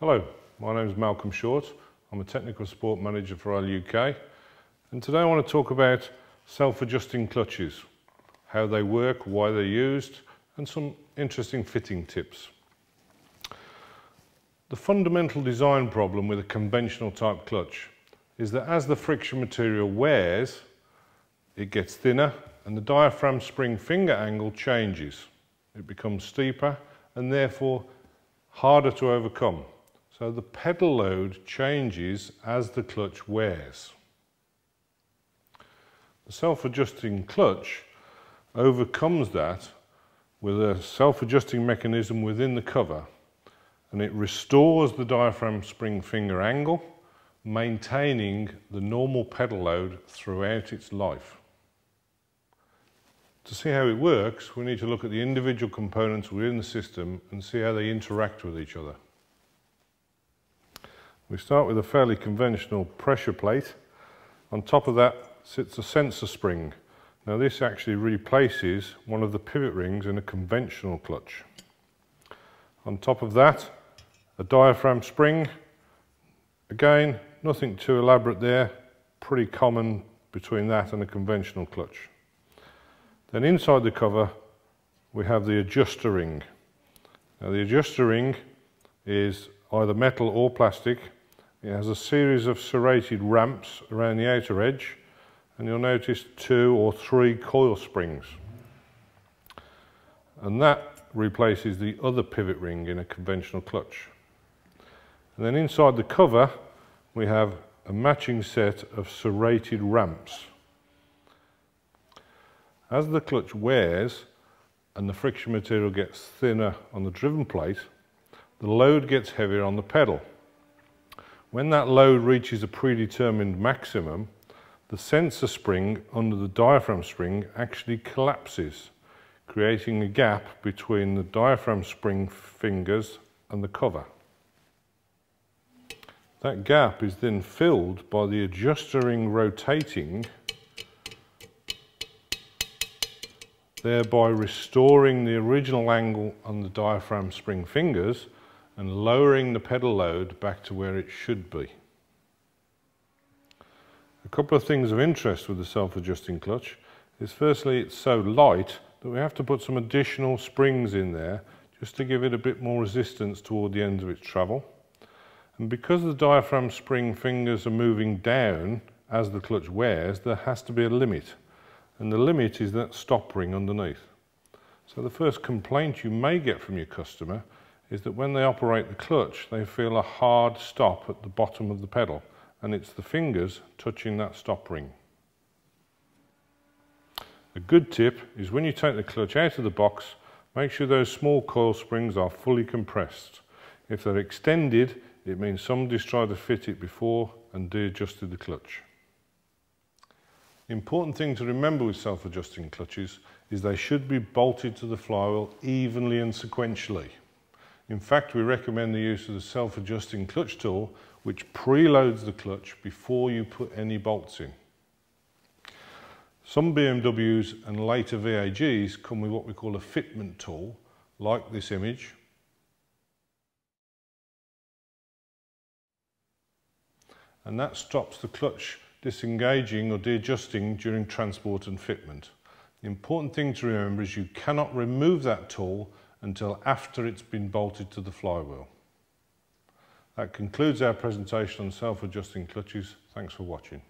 Hello, my name is Malcolm Short. I'm a technical support manager for LuK, and today I want to talk about self-adjusting clutches, how they work, why they're used, and some interesting fitting tips. The fundamental design problem with a conventional type clutch is that as the friction material wears, it gets thinner and the diaphragm spring finger angle changes. It becomes steeper and therefore harder to overcome. So the pedal load changes as the clutch wears. The self-adjusting clutch overcomes that with a self-adjusting mechanism within the cover, and it restores the diaphragm spring finger angle, maintaining the normal pedal load throughout its life. To see how it works, we need to look at the individual components within the system and see how they interact with each other. We start with a fairly conventional pressure plate. On top of that sits a sensor spring. Now this actually replaces one of the pivot rings in a conventional clutch. On top of that, a diaphragm spring. Again, nothing too elaborate there, pretty common between that and a conventional clutch. Then inside the cover we have the adjuster ring. Now the adjuster ring is either metal or plastic. It has a series of serrated ramps around the outer edge, and you'll notice 2 or 3 coil springs. And that replaces the other pivot ring in a conventional clutch. And then inside the cover we have a matching set of serrated ramps. As the clutch wears and the friction material gets thinner on the driven plate, the load gets heavier on the pedal. When that load reaches a predetermined maximum, the sensor spring under the diaphragm spring actually collapses, creating a gap between the diaphragm spring fingers and the cover. That gap is then filled by the adjuster ring rotating, thereby restoring the original angle on the diaphragm spring fingers and lowering the pedal load back to where it should be. A couple of things of interest with the self-adjusting clutch is, firstly, it's so light that we have to put some additional springs in there just to give it a bit more resistance toward the end of its travel. And because the diaphragm spring fingers are moving down as the clutch wears, there has to be a limit. And the limit is that stop ring underneath. So the first complaint you may get from your customer is that when they operate the clutch, they feel a hard stop at the bottom of the pedal, and it's the fingers touching that stop ring. A good tip is when you take the clutch out of the box, make sure those small coil springs are fully compressed. If they're extended, it means somebody's tried to fit it before and de-adjusted the clutch. The important thing to remember with self-adjusting clutches is they should be bolted to the flywheel evenly and sequentially. In fact, we recommend the use of the self-adjusting clutch tool, which preloads the clutch before you put any bolts in. Some BMWs and later VAGs come with what we call a fitment tool, like this image. And that stops the clutch disengaging or de-adjusting during transport and fitment. The important thing to remember is you cannot remove that tool until after it's been bolted to the flywheel. That concludes our presentation on self-adjusting clutches. Thanks for watching.